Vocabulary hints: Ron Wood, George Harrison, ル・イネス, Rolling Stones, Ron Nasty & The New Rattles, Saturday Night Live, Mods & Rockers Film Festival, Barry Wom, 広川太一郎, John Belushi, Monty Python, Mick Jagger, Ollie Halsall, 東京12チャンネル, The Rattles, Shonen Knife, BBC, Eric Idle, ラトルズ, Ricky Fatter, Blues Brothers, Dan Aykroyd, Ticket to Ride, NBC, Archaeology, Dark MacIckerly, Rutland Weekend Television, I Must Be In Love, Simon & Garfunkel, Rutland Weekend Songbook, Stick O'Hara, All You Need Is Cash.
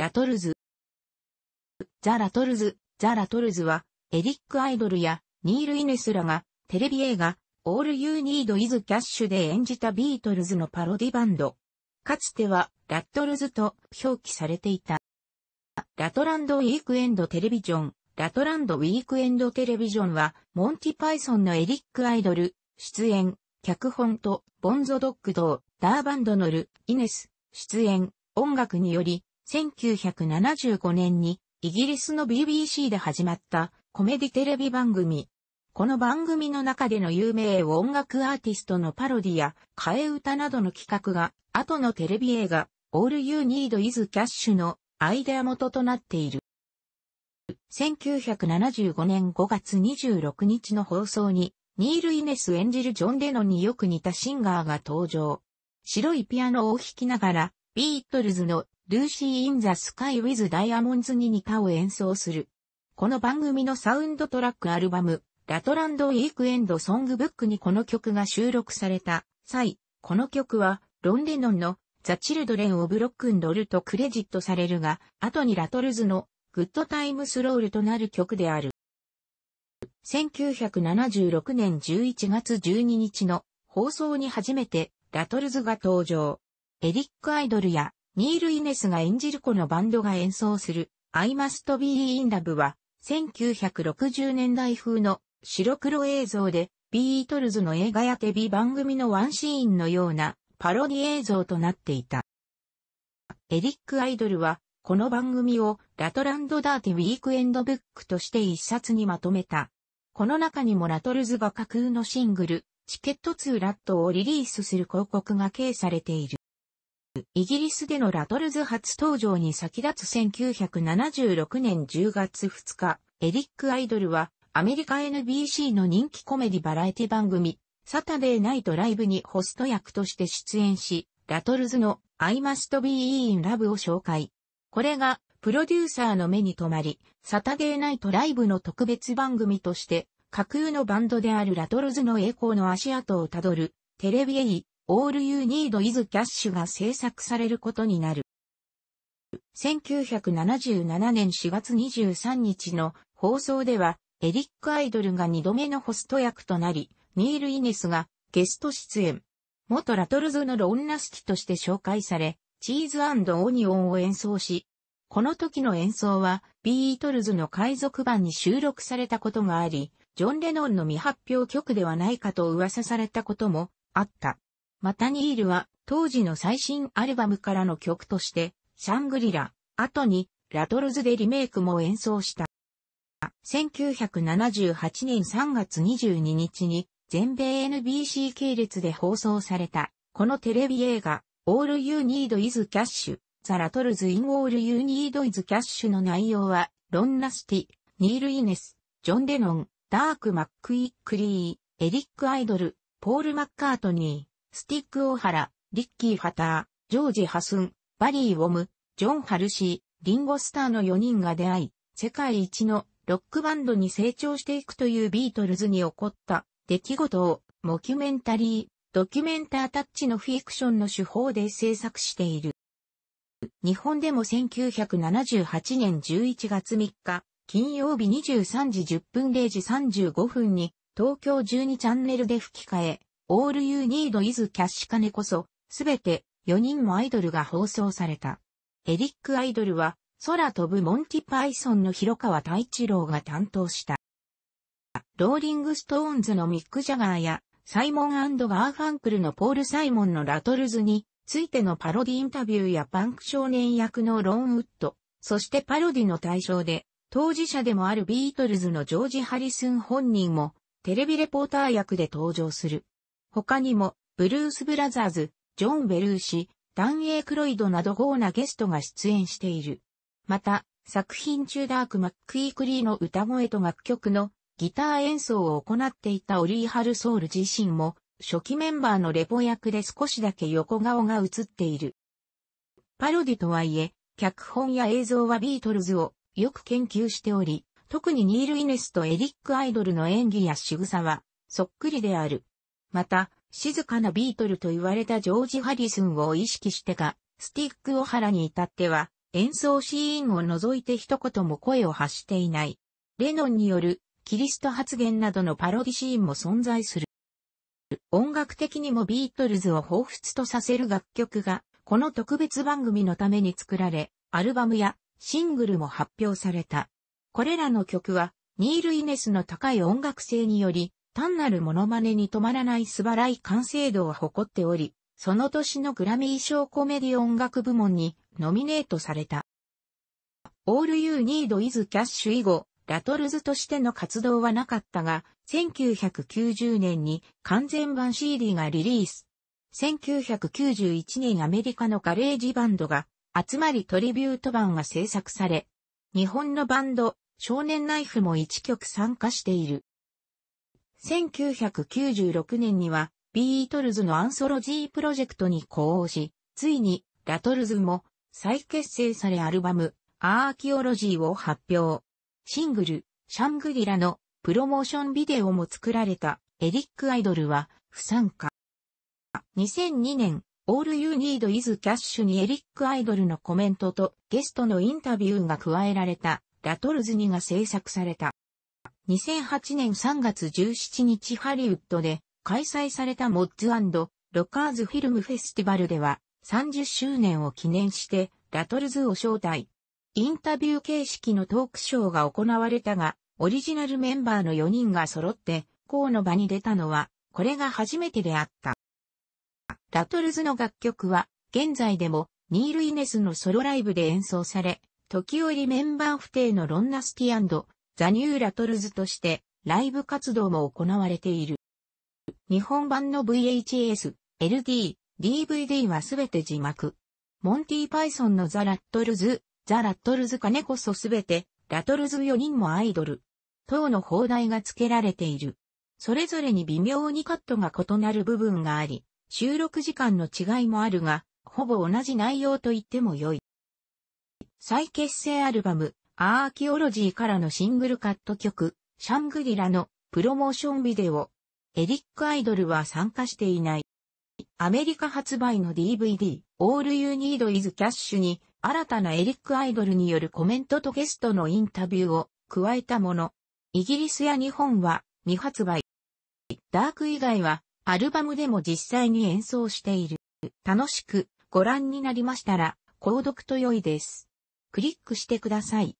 ラトルズ。ザ・ラトルズは、エリック・アイドルやニール・イネスらが、テレビ映画、All You Need Is Cash で演じたビートルズのパロディバンド。かつては、ラットルズと表記されていた。ラトランド・ウィークエンド・テレビジョン。ラトランド・ウィークエンド・テレビジョンは、モンティ・パイソンのエリック・アイドル、出演、脚本と、ボンゾ・ドッグ・ドー、ダー・バンドのル・イネス、出演、音楽により、1975年に、イギリスの BBC で始まった、コメディテレビ番組。この番組の中での有名音楽アーティストのパロディや替え歌などの企画が後のテレビ映画 All You Need Is Cash のアイデア元となっている。1975年5月26日の放送にニール・イネス演じるジョン・レノンによく似たシンガーが登場。白いピアノを弾きながらビートルズの Lucy in the Sky with Diamonds に似たを演奏する。この番組のサウンドトラックアルバムラトランド・ウィークエンド・ソングブックにこの曲が収録された際、この曲はロン・レノンのザ・チルドレン・オブ・ロックン・ロールとクレジットされるが、後にラトルズのグッド・タイム・スロールとなる曲である。1976年11月12日の放送に初めてラトルズが登場。エリック・アイドルやニール・イネスが演じるこのバンドが演奏する I Must Be In Love は1960年代風の白黒映像でビートルズの映画やテレビ番組のワンシーンのようなパロディ映像となっていた。エリック・アイドルはこの番組をラトランド・ダーティ・ウィークエンド・ブックとして一冊にまとめた。この中にもラトルズが架空のシングルチケット・ツー・ラットをリリースする広告が掲載されている。イギリスでのラトルズ初登場に先立つ1976年10月2日、エリック・アイドルはアメリカ NBC の人気コメディバラエティ番組、サタデーナイトライブにホスト役として出演し、ラトルズの I Must Be In Love を紹介。これがプロデューサーの目に留まり、サタデーナイトライブの特別番組として、架空のバンドであるラトルズの栄光の足跡をたどる、テレビ映画 All You Need Is Cash が制作されることになる。1977年4月23日の放送では、エリック・アイドルが2度目のホスト役となり、ニール・イネスがゲスト出演。元ラトルズのロン・ナスティとして紹介され、チーズ&オニオンを演奏し、この時の演奏はビートルズの海賊版に収録されたことがあり、ジョン・レノンの未発表曲ではないかと噂されたこともあった。またニールは当時の最新アルバムからの曲として、シャングリラ、後にラトルズでリメイクも演奏した。1978年3月22日に全米 NBC 系列で放送されたこのテレビ映画 All You Need Is Cash The Rattles in All You Need Is Cash の内容はロン・ナスティ、ニール・イネス、ジョン・レノン、ダーク・マックイックリー、エリック・アイドル、ポール・マッカートニー、スティック・オハラ、リッキー・ファター、ジョージ・ハスン、バリー・ウォム、ジョン・ハルシー、リンゴ・スターの4人が出会い、世界一のロックバンドに成長していくというビートルズに起こった出来事をドキュメンタータッチのフィクションの手法で制作している。日本でも1978年11月3日、金曜日23時10分0時35分に東京12チャンネルで吹き替え、All You Need Is Cash 金こそ、すべて4人もアイドルが放送された。エリック・アイドルは、空飛ぶモンティ・パイソンの広川太一郎が担当した。ローリング・ストーンズのミック・ジャガーやサイモン&ガーファンクルのポール・サイモンのラトルズについてのパロディインタビューやパンク少年役のロン・ウッド、そしてパロディの対象で当事者でもあるビートルズのジョージ・ハリスン本人もテレビレポーター役で登場する。他にもブルース・ブラザーズ、ジョン・ベルーシ、ダン・エイクロイドなど豪華ゲストが出演している。また、作品中ダーク・マック・イークリーの歌声と楽曲のギター演奏を行っていたオリー・ハルソール自身も初期メンバーのレポ役で少しだけ横顔が映っている。パロディとはいえ、脚本や映像はビートルズをよく研究しており、特にニール・イネスとエリック・アイドルの演技や仕草はそっくりである。また、静かなビートルと言われたジョージ・ハリスンを意識してか、スティック・オハラに至っては、演奏シーンを除いて一言も声を発していない。レノンによるキリスト発言などのパロディシーンも存在する。音楽的にもビートルズを彷彿とさせる楽曲が、この特別番組のために作られ、アルバムやシングルも発表された。これらの曲は、ニール・イネスの高い音楽性により、単なるモノマネに止まらない素晴らしい完成度を誇っており、その年のグラミー賞コメディ音楽部門にノミネートされた。All You Need Is Cash 以後、ラトルズとしての活動はなかったが、1990年に完全版 CD がリリース。1991年アメリカのガレージバンドが、集まりトリビュート版が制作され、日本のバンド、少年ナイフも1曲参加している。1996年には、ビートルズのアンソロジープロジェクトに呼応し、ついに、ラトルズも再結成されアルバム、アーキオロジーを発表。シングル、シャングリラのプロモーションビデオも作られた、エリック・アイドルは不参加。2002年、All You Need Is Cash にエリック・アイドルのコメントとゲストのインタビューが加えられた、ラトルズ2が制作された。2008年3月17日ハリウッドで、開催されたモッズ&ロカーズフィルムフェスティバルでは30周年を記念してラトルズを招待。インタビュー形式のトークショーが行われたが、オリジナルメンバーの4人が揃って公の場に出たのはこれが初めてであった。ラトルズの楽曲は現在でもニール・イネスのソロライブで演奏され、時折メンバー不定のロン・ナスティ&ザ・ニュー・ラトルズとしてライブ活動も行われている。日本版の VHS、LD、DVD はすべて字幕。モンティ・パイソンのザ・ラットルズ金こそすべて、ラトルズ4人もアイドル。等の邦題が付けられている。それぞれに微妙にカットが異なる部分があり、収録時間の違いもあるが、ほぼ同じ内容と言っても良い。再結成アルバム、アーキオロジーからのシングルカット曲、シャングリラのプロモーションビデオ。エリック・アイドルは参加していない。アメリカ発売の DVD、All You Need Is Cash に新たなエリック・アイドルによるコメントとゲストのインタビューを加えたもの。イギリスや日本は未発売。ダーク以外はアルバムでも実際に演奏している。楽しくご覧になりましたら購読と良いです。クリックしてください。